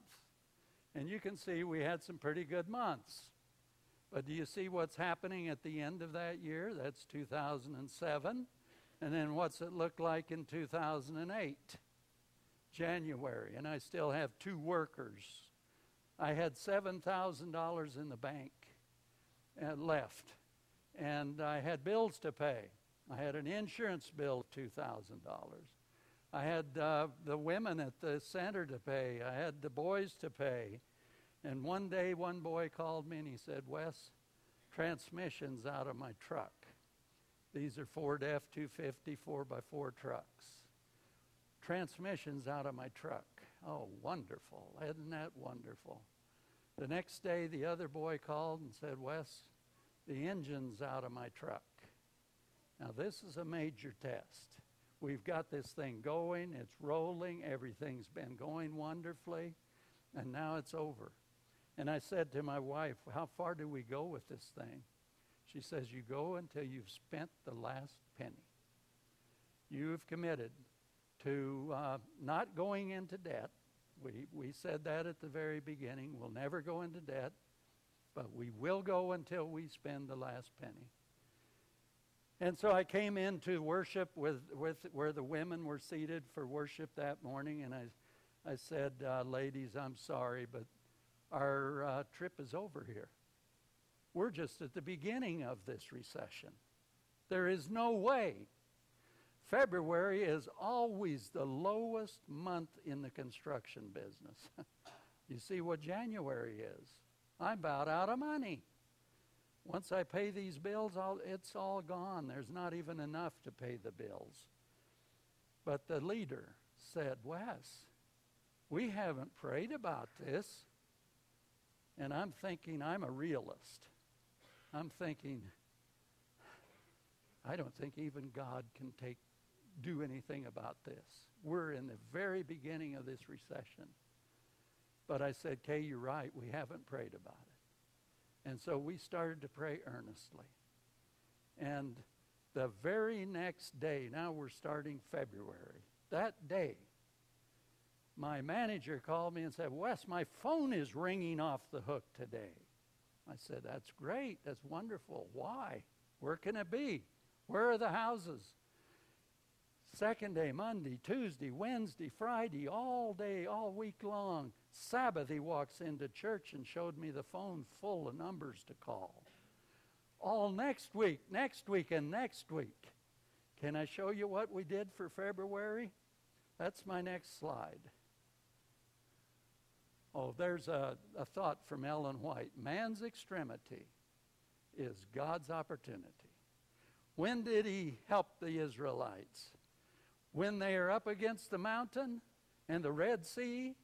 And you can see we had some pretty good months. But do you see what's happening at the end of that year? That's 2007. And then what's it look like in 2008? January, and I still have two workers. I had $7,000 in the bank and left, and I had bills to pay. I had an insurance bill of $2,000. I had the women at the center to pay. I had the boys to pay. And one day, one boy called me and he said, "Wes, transmission's out of my truck." These are Ford F-250 4x4 trucks. "Transmission's out of my truck." Oh, wonderful. Isn't that wonderful? The next day, the other boy called and said, "Wes, the engine's out of my truck." Now, this is a major test. We've got this thing going. It's rolling. Everything's been going wonderfully. And now it's over. And I said to my wife, "How far do we go with this thing?" She says, "You go until you've spent the last penny. You've committed to not going into debt." We said that at the very beginning. We'll never go into debt, but we will go until we spend the last penny. And so I came into worship with where the women were seated for worship that morning, and I said, "Ladies, I'm sorry, but our trip is over here. We're just at the beginning of this recession. There is no way." February is always the lowest month in the construction business. You see what January is. I'm about out of money. Once I pay these bills, it's all gone. There's not even enough to pay the bills. But the leader said, "Wes, we haven't prayed about this." And I'm thinking, I'm a realist. I'm thinking, I don't think even God can do anything about this. We're in the very beginning of this recession. But I said, "Kay, you're right. We haven't prayed about it." And so we started to pray earnestly. And the very next day, now we're starting February, that day, my manager called me and said, "Wes, my phone is ringing off the hook today." I said, "That's great. That's wonderful. Why? Where can it be? Where are the houses?" Second day, Monday, Tuesday, Wednesday, Friday, all day, all week long. Sabbath, he walks into church and showed me the phone full of numbers to call. All next week, and next week. Can I show you what we did for February? That's my next slide. Oh, there's a thought from Ellen White. "Man's extremity is God's opportunity. When did he help the Israelites? When they are up against the mountain and the Red Sea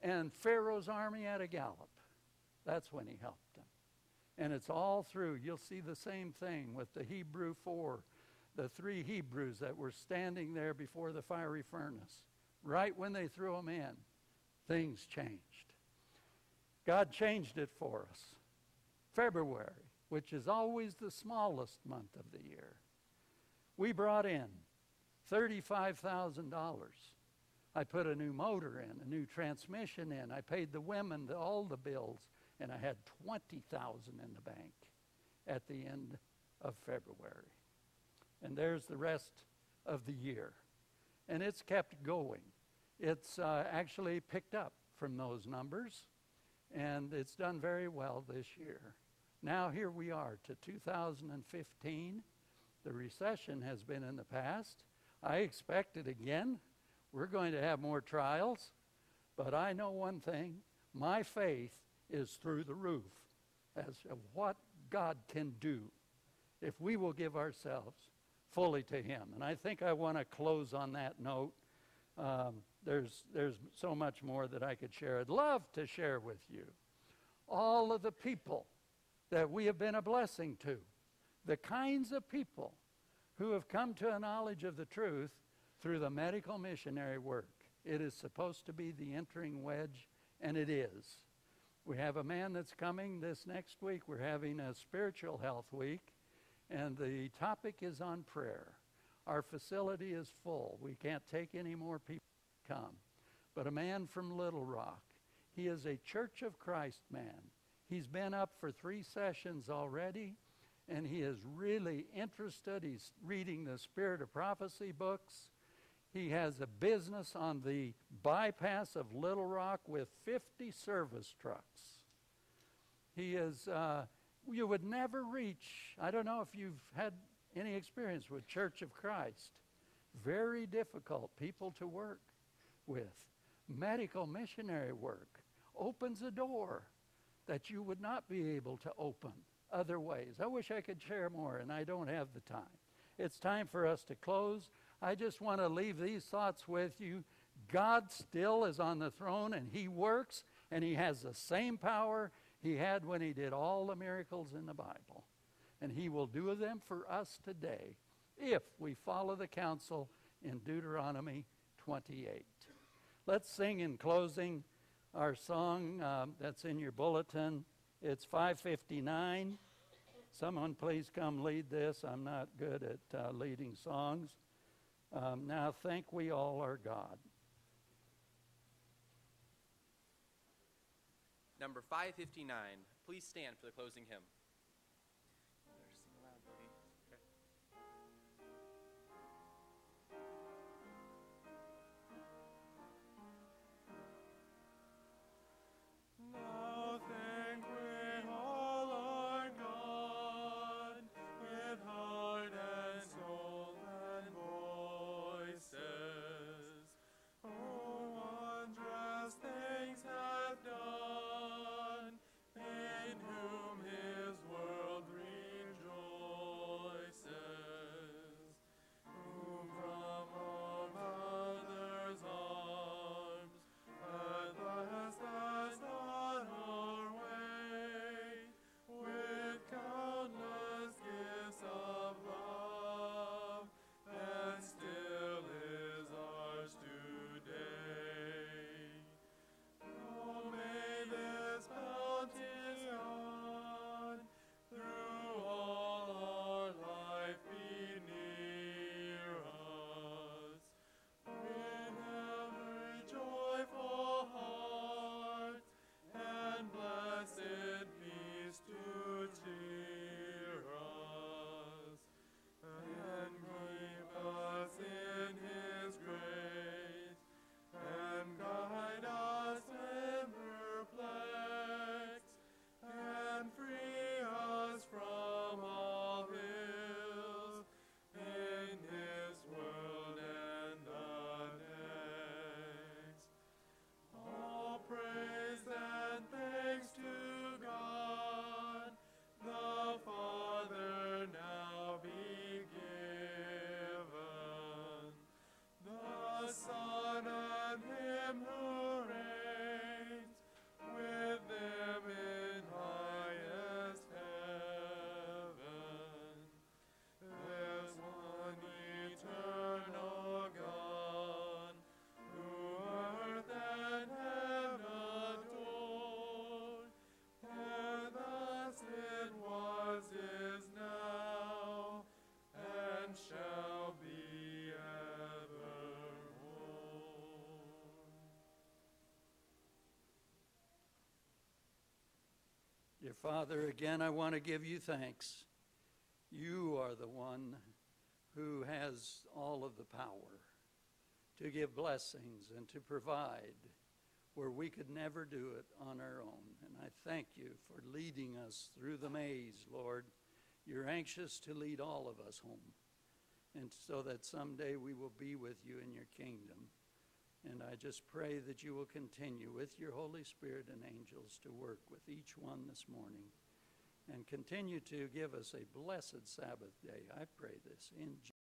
and Pharaoh's army at a gallop. That's when he helped them. And it's all through. You'll see the same thing with the Hebrew 4, the 3 Hebrews that were standing there before the fiery furnace. Right when they threw them in, things changed. God changed it for us. February, which is always the smallest month of the year, we brought in $35,000. I put a new motor in, a new transmission in. I paid the women all the bills, and I had $20,000 in the bank at the end of February. And there's the rest of the year. And it's kept going. It's actually picked up from those numbers, and it's done very well this year. Now here we are to 2015. The recession has been in the past. I expect it again. We're going to have more trials, but I know one thing. My faith is through the roof as to what God can do if we will give ourselves fully to him. And I think I want to close on that note. There's so much more that I could share. I'd love to share with you all of the people that we have been a blessing to, the kinds of people who have come to a knowledge of the truth through the medical missionary work. It is supposed to be the entering wedge, and it is. We have a man that's coming this next week. We're having a spiritual health week, and the topic is on prayer. Our facility is full. We can't take any more people to come. But a man from Little Rock, he is a Church of Christ man. He's been up for 3 sessions already, and he is really interested. He's reading the Spirit of Prophecy books. He has a business on the bypass of Little Rock with 50 service trucks. He is, you would never reach, I don't know if you've had any experience with Church of Christ. Very difficult people to work with. Medical missionary work opens a door that you would not be able to open other ways. I wish I could share more, and I don't have the time. It's time for us to close. I just want to leave these thoughts with you. God still is on the throne, and he works, and he has the same power he had when he did all the miracles in the Bible. And he will do them for us today if we follow the counsel in Deuteronomy 28. Let's sing in closing our song that's in your bulletin. It's 5:59. Someone please come lead this. I'm not good at leading songs. Now thank we all our God. Number 559. Please stand for the closing hymn. Things have done, in whom his Dear Father, again, I want to give you thanks. You are the one who has all of the power to give blessings and to provide where we could never do it on our own. And I thank you for leading us through the maze, Lord. You're anxious to lead all of us home, and so that someday we will be with you in your kingdom. And I just pray that you will continue with your Holy Spirit and angels to work with each one this morning, and continue to give us a blessed Sabbath day. I pray this in Jesus' name.